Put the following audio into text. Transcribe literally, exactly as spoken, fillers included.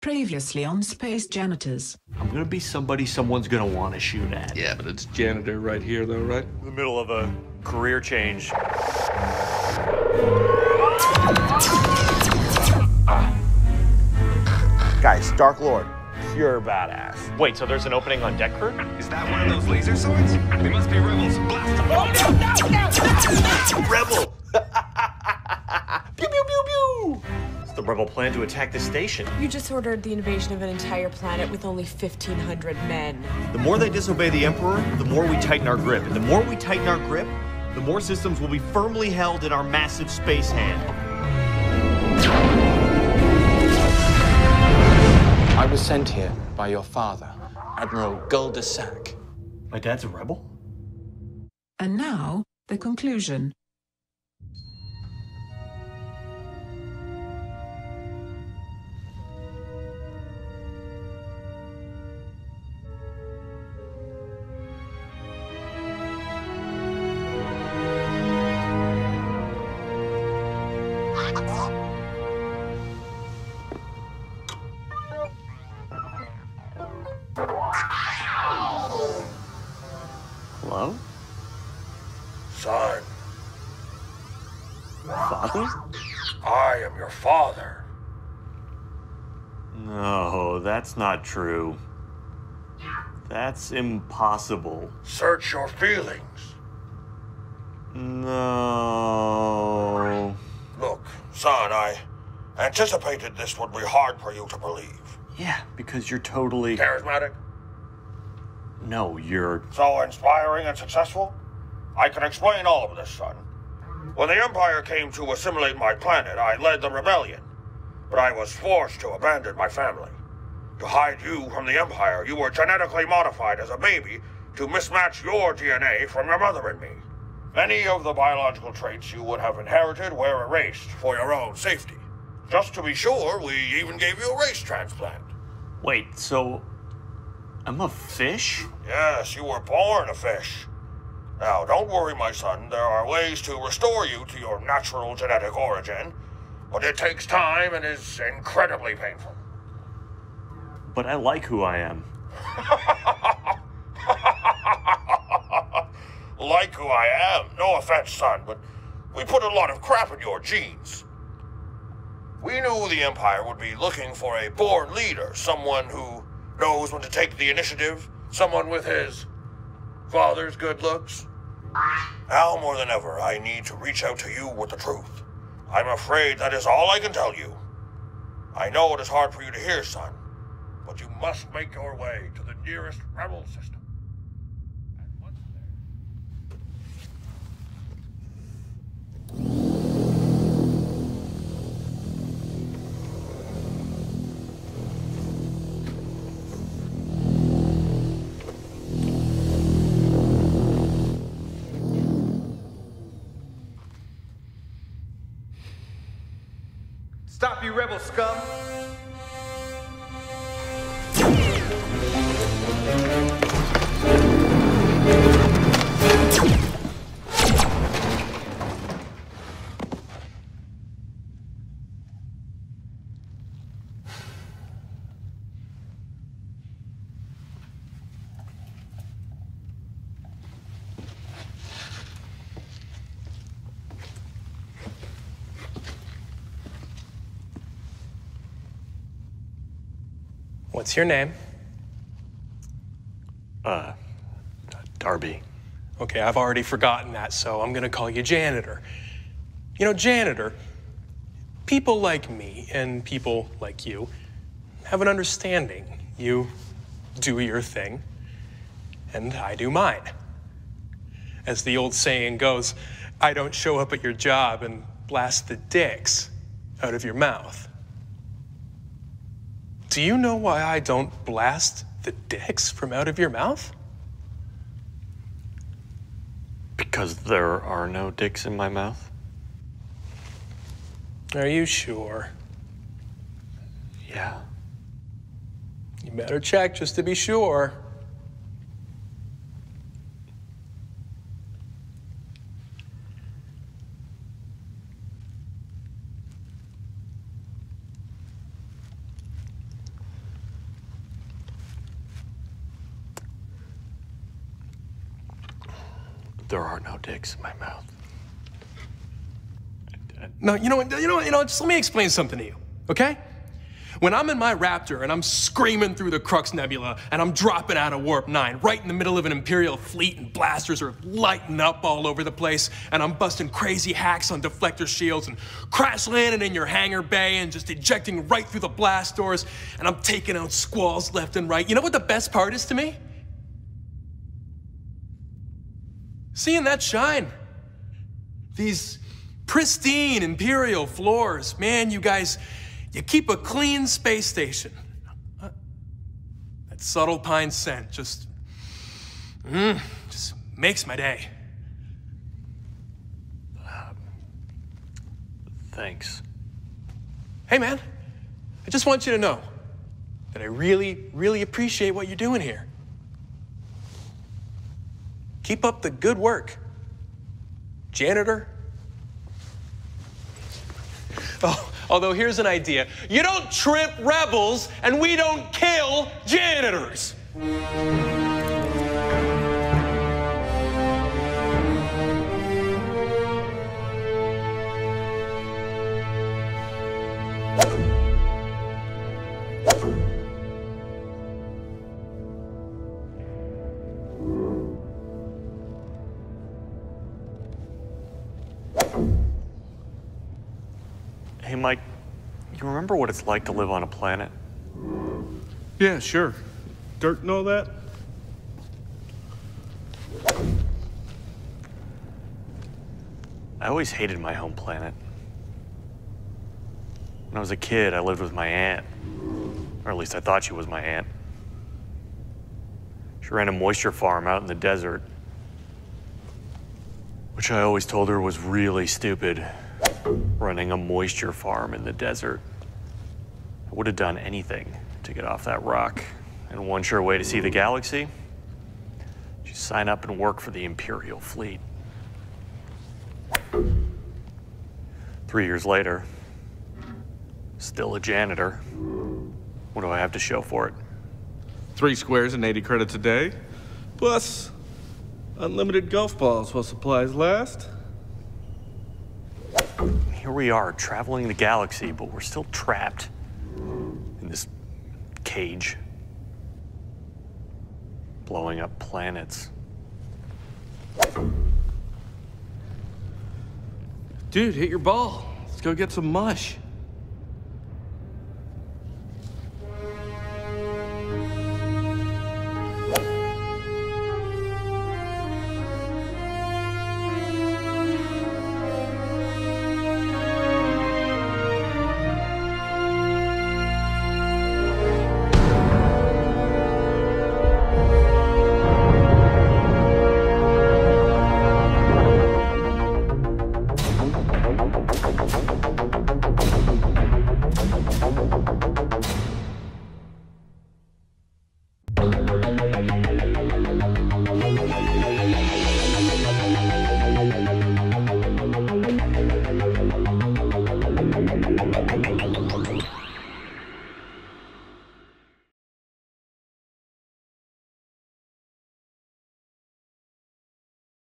Previously on Space Janitors. I'm gonna be somebody someone's gonna want to shoot at. Yeah, but it's janitor right here, though, right? In the middle of a career change. Guys, Dark Lord, you're a badass. Wait, so there's an opening on deck crew? Is that one of those laser swords? We must be rebels. Blast them! Oh, no, no, no, no, no. Rebel! Pew, pew, pew, pew! The rebel plan to attack the station. You just ordered the invasion of an entire planet with only fifteen hundred men. The more they disobey the Emperor, the more we tighten our grip. And the more we tighten our grip, the more systems will be firmly held in our massive space hand. I was sent here by your father, Admiral Goldersack. My dad's a rebel? And now, the conclusion. Hello? Son. Father? I am your father. No, that's not true. That's impossible. Search your feelings. No. Look, son, I anticipated this would be hard for you to believe. Yeah, because you're totally... charismatic? No, you're... so inspiring and successful? I can explain all of this, son. When the Empire came to assimilate my planet, I led the rebellion. But I was forced to abandon my family. To hide you from the Empire, you were genetically modified as a baby to mismatch your D N A from your mother and me. Many of the biological traits you would have inherited were erased for your own safety. Just to be sure, we even gave you a race transplant. Wait, so... I'm a fish? Yes, you were born a fish. Now, don't worry, my son. There are ways to restore you to your natural genetic origin, but it takes time and is incredibly painful. But I like who I am. Like who I am? No offense, son, but we put a lot of crap in your genes. We knew the Empire would be looking for a born leader, someone who knows when to take the initiative, someone with his father's good looks. Now more than ever, I need to reach out to you with the truth. I'm afraid that is all I can tell you. I know it is hard for you to hear, son, but you must make your way to the nearest rebel system. And once there... Stop, you rebel scum! What's your name? Uh, Darby. Okay, I've already forgotten that, so I'm gonna call you Janitor. You know, Janitor, people like me and people like you have an understanding. You do your thing, and I do mine. As the old saying goes, I don't show up at your job and blast the dicks out of your mouth. Do you know why I don't blast the dicks from out of your mouth? Because there are no dicks in my mouth. Are you sure? Yeah. You better check just to be sure. There are no dicks in my mouth. No, you know what, you know what, you know, just let me explain something to you, okay? When I'm in my Raptor and I'm screaming through the Crux Nebula and I'm dropping out of Warp nine right in the middle of an Imperial fleet and blasters are lighting up all over the place and I'm busting crazy hacks on deflector shields and crash landing in your hangar bay and just ejecting right through the blast doors and I'm taking out squalls left and right. You know what the best part is to me? Seeing that shine. These pristine Imperial floors. Man, you guys, you keep a clean space station. Uh, that subtle pine scent just, mm, just makes my day. Uh, thanks. Hey man, I just want you to know that I really, really appreciate what you're doing here. Keep up the good work, janitor. Oh. Although here's an idea. You don't trip rebels, and we don't kill janitors. Hey, Mike, you remember what it's like to live on a planet? Yeah, sure. Dirt and all that? I always hated my home planet. When I was a kid, I lived with my aunt. Or at least I thought she was my aunt. She ran a moisture farm out in the desert, which I always told her was really stupid. Running a moisture farm in the desert. I would have done anything to get off that rock. And one sure way to see the galaxy, just sign up and work for the Imperial fleet. Three years later, still a janitor. What do I have to show for it? Three squares and eighty credits a day, plus unlimited golf balls while supplies last. Here we are, traveling the galaxy, but we're still trapped in this cage, blowing up planets. Dude, hit your ball. Let's go get some mush.